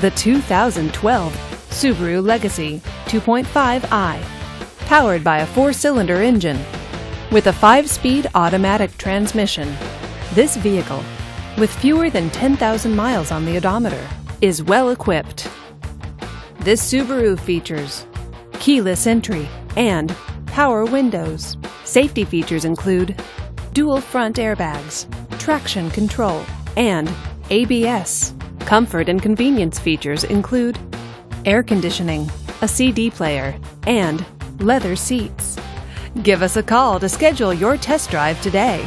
The 2012 Subaru Legacy 2.5i, powered by a 4-cylinder engine with a 5-speed automatic transmission. This vehicle, with fewer than 10,000 miles on the odometer, is well equipped. This Subaru features keyless entry and power windows. Safety features include dual front airbags, traction control, and ABS. Comfort and convenience features include air conditioning, a CD player, and leather seats. Give us a call to schedule your test drive today.